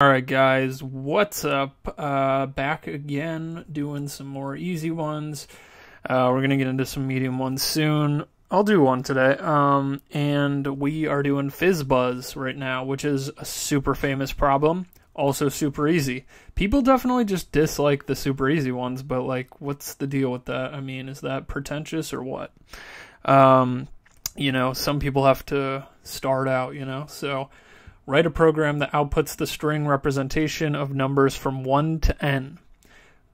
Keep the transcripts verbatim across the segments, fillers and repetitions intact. Alright guys, what's up? Uh, back again, doing some more easy ones. Uh, we're going to get into some medium ones soon. I'll do one today. Um, and we are doing FizzBuzz right now, which is a super famous problem. Also super easy. People definitely just dislike the super easy ones, but like, what's the deal with that? I mean, is that pretentious or what? Um, you know, some people have to start out, you know, so... Write a program that outputs the string representation of numbers from one to n.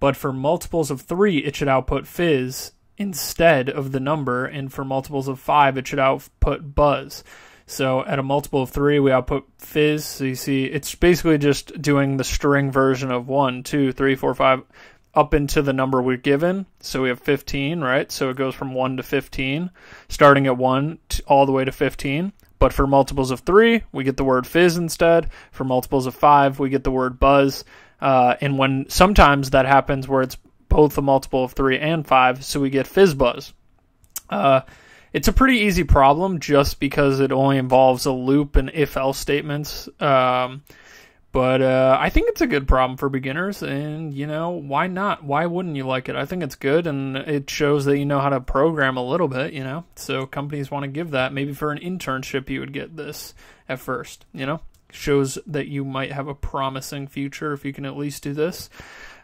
But for multiples of three, it should output fizz instead of the number, and for multiples of five, it should output buzz. So at a multiple of three, we output fizz. So you see, it's basically just doing the string version of one, two, three, four, five, up into the number we're given. So we have fifteen, right? So it goes from one to fifteen, starting at one to, all the way to fifteen. But for multiples of three, we get the word fizz instead. For multiples of five, we get the word buzz. Uh, and when sometimes that happens where it's both a multiple of three and five, so we get FizzBuzz. Uh, it's a pretty easy problem just because it only involves a loop and if-else statements. Um, but uh, I think it's a good problem for beginners. And, you know, why not? Why wouldn't you like it? I think it's good, and it shows that you know how to program a little bit, you know? So companies want to give that. Maybe for an internship you would get this at first, you know? Shows that you might have a promising future if you can at least do this.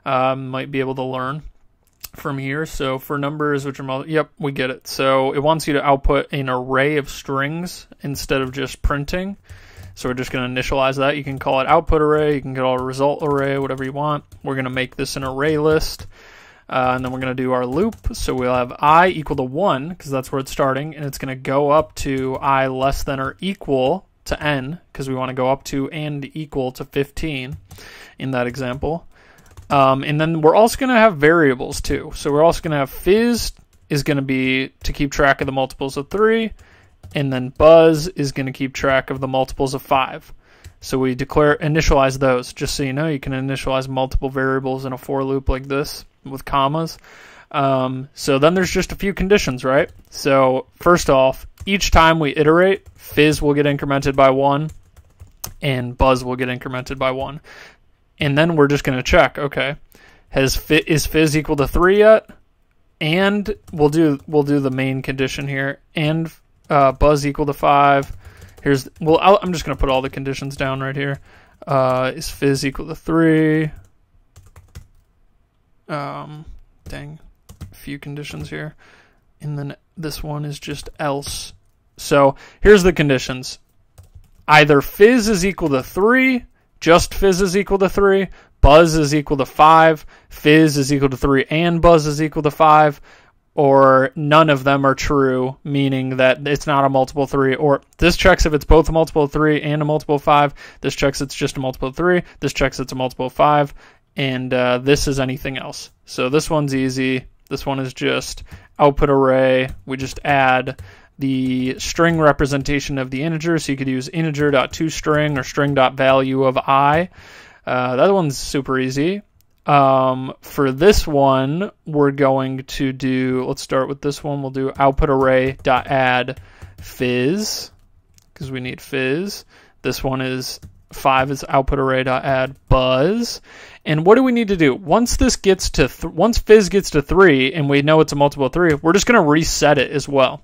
Um, might be able to learn from here. So for numbers, which are, yep, we get it. So it wants you to output an array of strings instead of just printing. So we're just going to initialize that. You can call it output array, you can call it result array, whatever you want. We're going to make this an array list, uh, and then we're going to do our loop. So we'll have I equal to one, because that's where it's starting, and it's going to go up to I less than or equal to n, because we want to go up to and equal to fifteen in that example. Um, and then we're also going to have variables too. So we're also going to have fizz is going to be to keep track of the multiples of three, and then buzz is going to keep track of the multiples of five. So we declare, initialize those. Just so you know, you can initialize multiple variables in a for loop like this with commas. Um, so then there's just a few conditions, right? So first off, each time we iterate, fizz will get incremented by one, and buzz will get incremented by one. And then we're just going to check, okay, has fi- is fizz equal to three yet? And we'll do we'll do the main condition here, and Uh, buzz equal to five. Here's, well, I'll, I'm just going to put all the conditions down right here. Uh, is fizz equal to three? Um, dang, a few conditions here. And then this one is just else. So here's the conditions. Either fizz is equal to three, just fizz is equal to three, buzz is equal to five, fizz is equal to three, and buzz is equal to five, or none of them are true, meaning that it's not a multiple three, or this checks if it's both a multiple of three and a multiple of five, this checks it's just a multiple of three, this checks it's a multiple of five, and uh, this is anything else. So this one's easy, this one is just output array, we just add the string representation of the integer, so you could use integer.toString or string.value of I. Uh, that one's super easy. Um, for this one, we're going to do, let's start with this one. We'll do output array dot add fizz, because we need fizz. This one is five is output array dot add buzz. And what do we need to do? Once this gets to, th once fizz gets to three and we know it's a multiple of three, we're just going to reset it as well.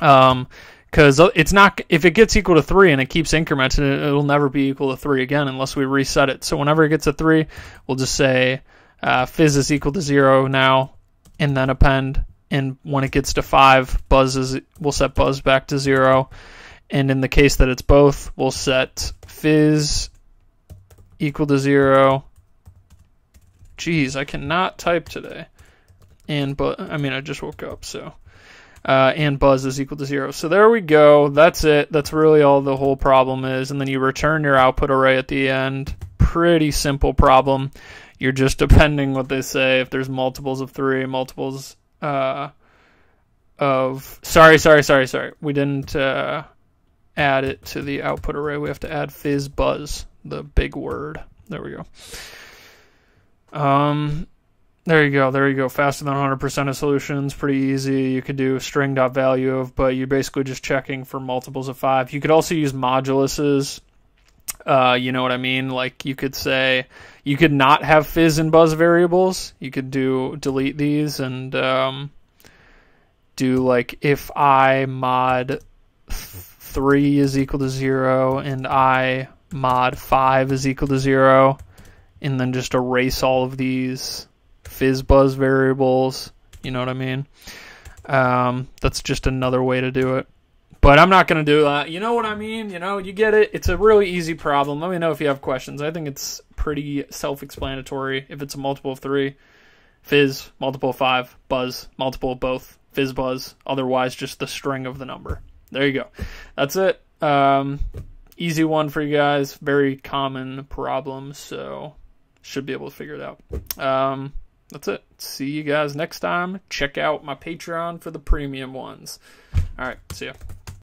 Um, Because it's not, if it gets equal to three and it keeps incrementing it, it'll never be equal to three again unless we reset it. So whenever it gets to three, we'll just say uh, fizz is equal to zero now, and then append. And when it gets to five, buzz is, we'll set buzz back to zero. And in the case that it's both, we'll set fizz equal to zero. Jeez, I cannot type today. And but I mean, I just woke up, so. Uh, and buzz is equal to zero. So there we go. That's it. That's really all the whole problem is. And then you return your output array at the end. Pretty simple problem. You're just appending what they say. If there's multiples of three, multiples uh, of... Sorry, sorry, sorry, sorry. We didn't uh, add it to the output array. We have to add FizzBuzz, the big word. There we go. Um... There you go, there you go. Faster than one hundred percent of solutions, pretty easy. You could do string.value of, but you're basically just checking for multiples of five. You could also use moduluses Uh, you know what I mean? Like, you could say, you could not have fizz and buzz variables. You could do delete these and um, do like if I mod three is equal to zero and I mod five is equal to zero, and then just erase all of these FizzBuzz variables. You know what I mean? Um, that's just another way to do it. But I'm not going to do that. You know what I mean? You know, you get it. It's a really easy problem. Let me know if you have questions. I think it's pretty self-explanatory. If it's a multiple of three, fizz, multiple of five, buzz, multiple of both, FizzBuzz, otherwise just the string of the number. There you go. That's it. Um, easy one for you guys. Very common problem, so should be able to figure it out. Um, that's it. See you guys next time. Check out my Patreon for the premium ones. All right, see ya.